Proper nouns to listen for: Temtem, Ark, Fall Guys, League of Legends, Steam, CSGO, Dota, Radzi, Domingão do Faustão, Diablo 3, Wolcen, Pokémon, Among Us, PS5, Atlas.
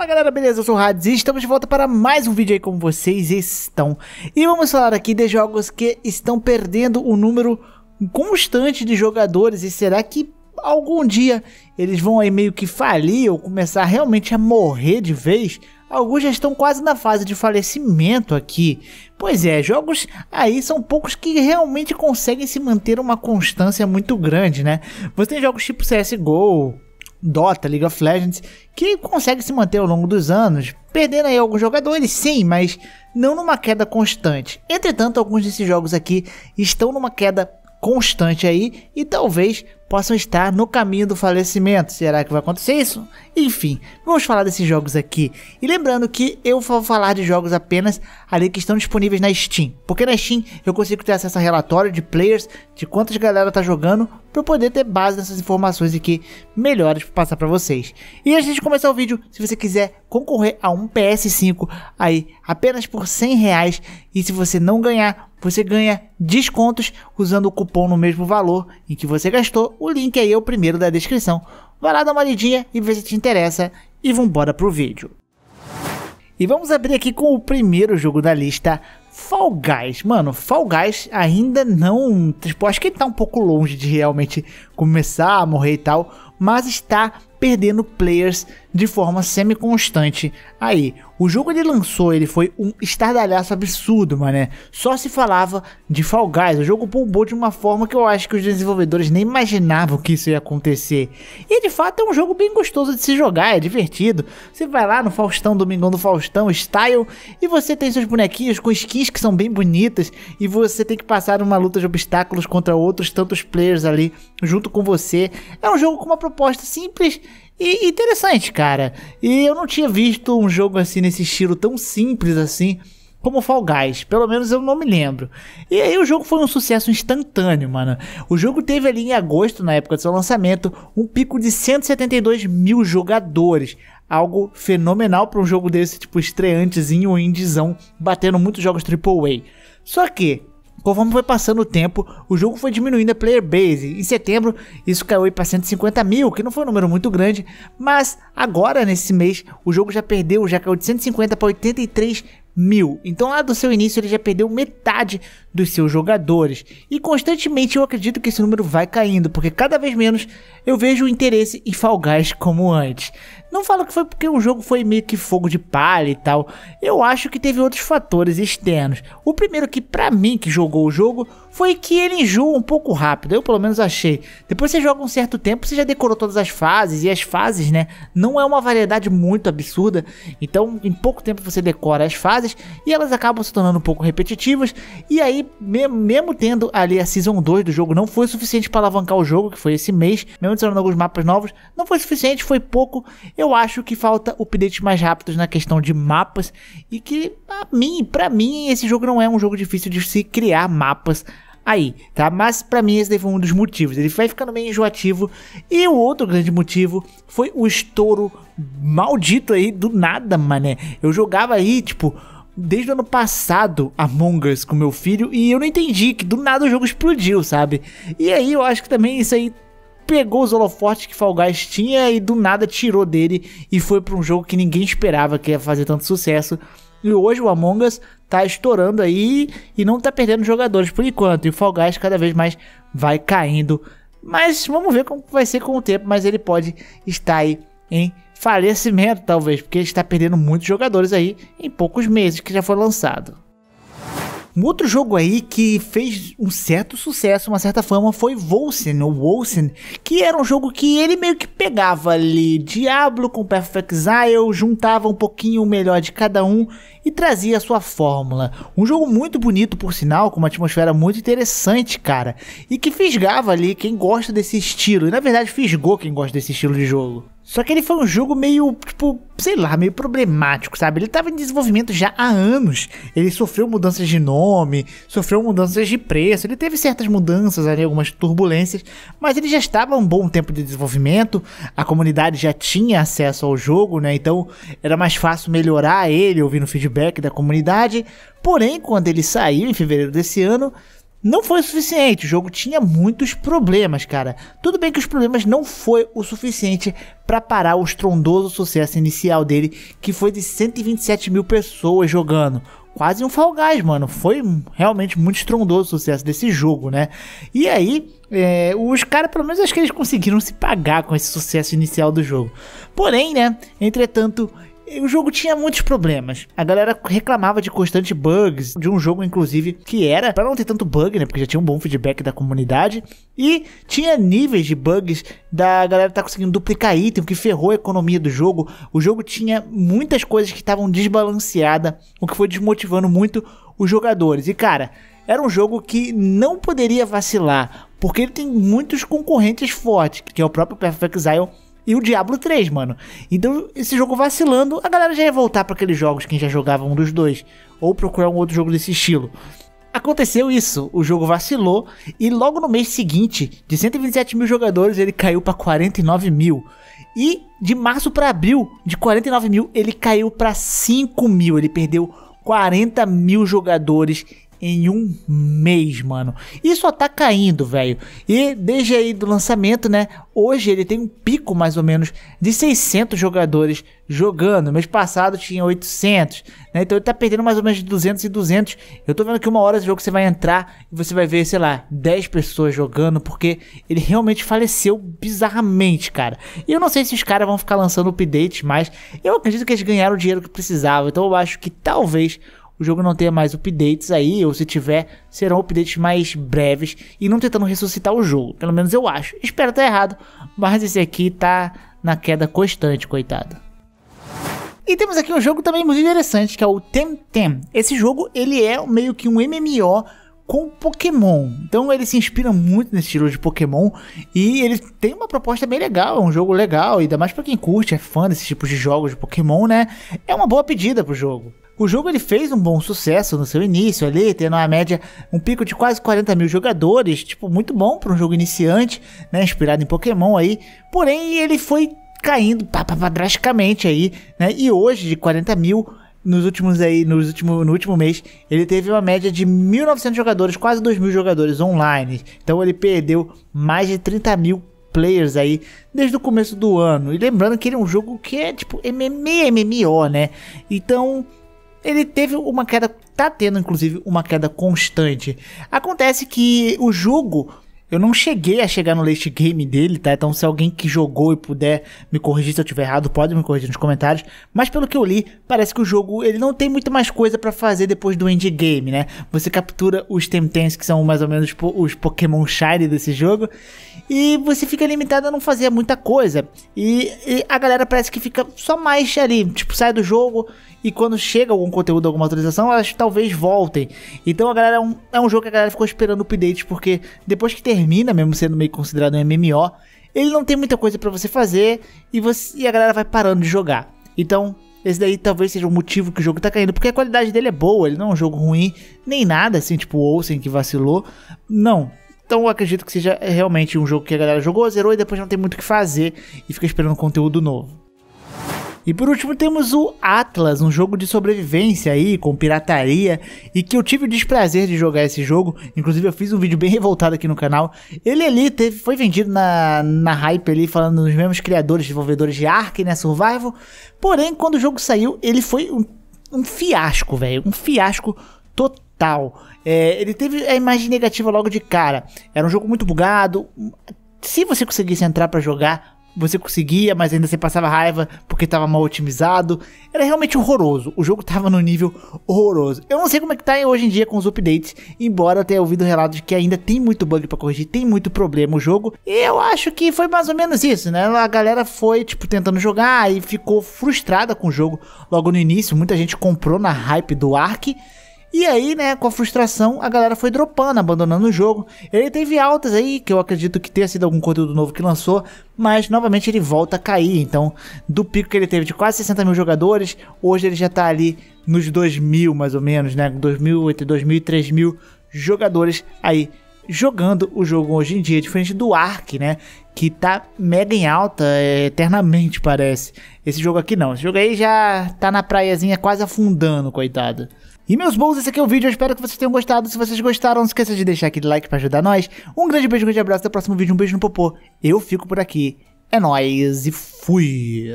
Fala galera, beleza? Eu sou o Radzi e estamos de volta para mais um vídeo aí como vocês estão. E vamos falar aqui de jogos que estão perdendo o número constante de jogadores. E será que algum dia eles vão aí meio que falir ou começar realmente a morrer de vez? Alguns já estão quase na fase de falecimento aqui. Pois é, jogos aí são poucos que realmente conseguem se manter uma constância muito grande, né? Você tem jogos tipo CSGO, Dota, League of Legends, que consegue se manter ao longo dos anos, perdendo aí alguns jogadores, sim, mas não numa queda constante. Entretanto, alguns desses jogos aqui estão numa queda constante aí e talvez possam estar no caminho do falecimento. Será que vai acontecer isso? Enfim, vamos falar desses jogos aqui. E lembrando que eu vou falar de jogos apenas ali que estão disponíveis na Steam, porque na Steam eu consigo ter acesso a relatório de players, de quantas galera tá jogando, para poder ter base nessas informações aqui melhores para passar para vocês. E antes de começar o vídeo, se você quiser concorrer a um PS5 aí apenas por R$100, e se você não ganhar, você ganha descontos usando o cupom no mesmo valor em que você gastou. O link aí é o primeiro da descrição. Vai lá dar uma lidinha e vê se te interessa. E vambora pro vídeo. E vamos abrir aqui com o primeiro jogo da lista, Fall Guys. Mano, Fall Guys ainda não... Tipo, acho que ele tá um pouco longe de realmente começar a morrer e tal, mas está perdendo players de forma semi-constante aí. O jogo ele lançou, ele foi um estardalhaço absurdo, mané. Só se falava de Fall Guys. O jogo bombou de uma forma que eu acho que os desenvolvedores nem imaginavam que isso ia acontecer. E de fato é um jogo bem gostoso de se jogar, é divertido. Você vai lá no Faustão, Domingão do Faustão, Style, e você tem seus bonequinhos com skins que são bem bonitas, e você tem que passar uma luta de obstáculos contra outros tantos players ali junto com você. É um jogo com uma proposta simples e interessante, cara. E eu não tinha visto um jogo assim, nesse estilo tão simples assim, como Fall Guys. Pelo menos eu não me lembro. E aí o jogo foi um sucesso instantâneo, mano. O jogo teve ali em agosto, na época do seu lançamento, um pico de 172 mil jogadores. Algo fenomenal para um jogo desse, tipo, estreantezinho, indizão, batendo muitos jogos AAA. Só que... conforme foi passando o tempo, o jogo foi diminuindo a player base. Em setembro, isso caiu para 150 mil, que não foi um número muito grande. Mas agora, nesse mês, o jogo já caiu de 150 para 83 mil. Então lá do seu início ele já perdeu metade dos seus jogadores. E constantemente eu acredito que esse número vai caindo, porque cada vez menos eu vejo o interesse em Fall Guys como antes. Não falo que foi porque o jogo foi meio que fogo de palha e tal. Eu acho que teve outros fatores externos. O primeiro que pra mim que jogou o jogo foi que ele enjoa um pouco rápido. Eu pelo menos achei. Depois você joga um certo tempo, você já decorou todas as fases. E as fases, né, não é uma variedade muito absurda. Então em pouco tempo você decora as fases e elas acabam se tornando um pouco repetitivas. E aí mesmo tendo ali a Season 2 do jogo, não foi suficiente para alavancar o jogo, que foi esse mês. Mesmo adicionando alguns mapas novos, não foi suficiente, foi pouco. Eu acho que falta updates mais rápidos na questão de mapas, e que pra mim esse jogo não é um jogo difícil de se criar mapas aí, tá? Mas pra mim esse daí foi um dos motivos, ele vai ficando meio enjoativo. E o outro grande motivo foi o estouro maldito aí do nada, mané. Eu jogava aí, tipo, desde o ano passado, Among Us com meu filho, e eu não entendi que do nada o jogo explodiu, sabe? E aí eu acho que também isso aí pegou os holofortes que Fall Guys tinha e do nada tirou dele, e foi para um jogo que ninguém esperava que ia fazer tanto sucesso. E hoje o Among Us tá estourando aí e não tá perdendo jogadores por enquanto, e o Fall Guys cada vez mais vai caindo. Mas vamos ver como vai ser com o tempo, mas ele pode estar aí em falecimento talvez, porque ele está perdendo muitos jogadores aí em poucos meses que já foi lançado. Um outro jogo aí que fez um certo sucesso, uma certa fama, foi Wolcen, que era um jogo que ele meio que pegava ali Diablo com Path of Exile, juntava um pouquinho o melhor de cada um e trazia a sua fórmula. Um jogo muito bonito, por sinal, com uma atmosfera muito interessante, cara, e que fisgava ali quem gosta desse estilo, e na verdade fisgou quem gosta desse estilo de jogo. Só que ele foi um jogo meio, tipo, sei lá, meio problemático, sabe? Ele estava em desenvolvimento já há anos. Ele sofreu mudanças de nome, sofreu mudanças de preço, ele teve certas mudanças ali, algumas turbulências, mas ele já estava há um bom tempo de desenvolvimento, a comunidade já tinha acesso ao jogo, né? Então era mais fácil melhorar ele, ouvindo o feedback da comunidade. Porém, quando ele saiu em fevereiro desse ano, Não foi o suficiente, o jogo tinha muitos problemas, cara. Tudo bem que os problemas não foi o suficiente para parar o estrondoso sucesso inicial dele, que foi de 127 mil pessoas jogando. Quase um Fall Guys, mano. Foi realmente muito estrondoso o sucesso desse jogo, né? E aí, os caras, pelo menos acho que eles conseguiram se pagar com esse sucesso inicial do jogo. Porém, né, entretanto, o jogo tinha muitos problemas. A galera reclamava de constantes bugs, de um jogo, inclusive, que era para não ter tanto bug, né? Porque já tinha um bom feedback da comunidade. E tinha níveis de bugs da galera tá conseguindo duplicar item, que ferrou a economia do jogo. O jogo tinha muitas coisas que estavam desbalanceadas, o que foi desmotivando muito os jogadores. E, cara, era um jogo que não poderia vacilar, porque ele tem muitos concorrentes fortes, que é o próprio Perfect Exile e o Diablo 3, mano. Então, esse jogo vacilando, a galera já ia voltar para aqueles jogos, quem já jogava um dos dois, ou procurar um outro jogo desse estilo. Aconteceu isso, o jogo vacilou, e logo no mês seguinte, de 127 mil jogadores, ele caiu para 49 mil. E de março para abril, de 49 mil, ele caiu para 5 mil, ele perdeu 40 mil jogadores em um mês, mano. E só tá caindo, velho. E desde aí do lançamento, né, hoje ele tem um pico mais ou menos de 600 jogadores jogando. No mês passado tinha 800, né? Então ele tá perdendo mais ou menos de 200 e 200. Eu tô vendo que uma hora esse jogo você vai entrar e você vai ver, sei lá, 10 pessoas jogando, porque ele realmente faleceu bizarramente, cara. E eu não sei se os caras vão ficar lançando updates, mas eu acredito que eles ganharam o dinheiro que precisavam. Então eu acho que talvez o jogo não tenha mais updates aí, ou se tiver, serão updates mais breves e não tentando ressuscitar o jogo. Pelo menos eu acho. Espero estar errado, mas esse aqui tá na queda constante, coitado. E temos aqui um jogo também muito interessante, que é o Temtem. Esse jogo, ele é meio que um MMO com Pokémon, então ele se inspira muito nesse estilo de Pokémon e ele tem uma proposta bem legal, é um jogo legal, ainda mais pra quem curte, é fã desses tipos de jogos de Pokémon, né? É uma boa pedida pro jogo. O jogo ele fez um bom sucesso no seu início ali, tendo uma média, um pico de quase 40 mil jogadores, tipo, muito bom pra um jogo iniciante, né? Inspirado em Pokémon aí, porém ele foi caindo drasticamente aí, né? E hoje, de 40 mil, no último mês, ele teve uma média de 1.900 jogadores, quase 2.000 jogadores online. Então ele perdeu mais de 30 mil players aí desde o começo do ano. E lembrando que ele é um jogo que é tipo MMO, né? Então ele teve uma queda, tá tendo inclusive uma queda constante. Acontece que o jogo, eu não cheguei a chegar no late game dele, tá? Então se alguém que jogou e puder me corrigir se eu tiver errado, pode me corrigir nos comentários. Mas pelo que eu li, parece que o jogo ele não tem muito mais coisa pra fazer depois do endgame, né? Você captura os Temtems, que são mais ou menos os Pokémon Shiny desse jogo, e você fica limitado a não fazer muita coisa. E a galera parece que fica só mais ali, tipo, sai do jogo e quando chega algum conteúdo, alguma atualização, elas talvez voltem. Então a galera é um jogo que a galera ficou esperando updates, porque depois que termina, mesmo sendo meio considerado um MMO, ele não tem muita coisa pra você fazer e a galera vai parando de jogar. Então esse daí talvez seja o motivo que o jogo tá caindo, porque a qualidade dele é boa, ele não é um jogo ruim, nem nada assim, tipo o Wolcen que vacilou, não. Então eu acredito que seja realmente um jogo que a galera jogou, zerou e depois não tem muito o que fazer e fica esperando conteúdo novo. E por último temos o Atlas, um jogo de sobrevivência aí, com pirataria, e que eu tive o desprazer de jogar esse jogo, inclusive eu fiz um vídeo bem revoltado aqui no canal. Ele ali foi vendido na hype ali, falando dos mesmos criadores, desenvolvedores de Ark, né, Survival, porém quando o jogo saiu, ele foi um fiasco, velho, um fiasco total. Ele teve a imagem negativa logo de cara, era um jogo muito bugado, se você conseguisse entrar pra jogar, você conseguia, mas ainda você passava raiva porque estava mal otimizado. Era realmente horroroso. O jogo estava no nível horroroso. Eu não sei como é que tá hoje em dia com os updates, embora eu tenha ouvido relatos de que ainda tem muito bug para corrigir, tem muito problema o jogo. E eu acho que foi mais ou menos isso, né? A galera foi, tipo, tentando jogar e ficou frustrada com o jogo logo no início. Muita gente comprou na hype do Ark. E aí, né, com a frustração, a galera foi dropando, abandonando o jogo. Ele teve altas aí, que eu acredito que tenha sido algum conteúdo novo que lançou, mas novamente ele volta a cair. Então, do pico que ele teve de quase 60 mil jogadores, hoje ele já tá ali nos 2.000 mais ou menos, né, 2.000, entre 2.000 e 3.000 jogadores aí jogando o jogo hoje em dia, diferente do Ark, né, que tá mega em alta, eternamente parece. Esse jogo aqui não, esse jogo aí já tá na praiazinha quase afundando, coitado. E meus bons, esse aqui é o vídeo, eu espero que vocês tenham gostado. Se vocês gostaram, não esqueça de deixar aquele like pra ajudar nós. Um grande beijo, um grande abraço, até o próximo vídeo, um beijo no popô. Eu fico por aqui, é nóis e fui!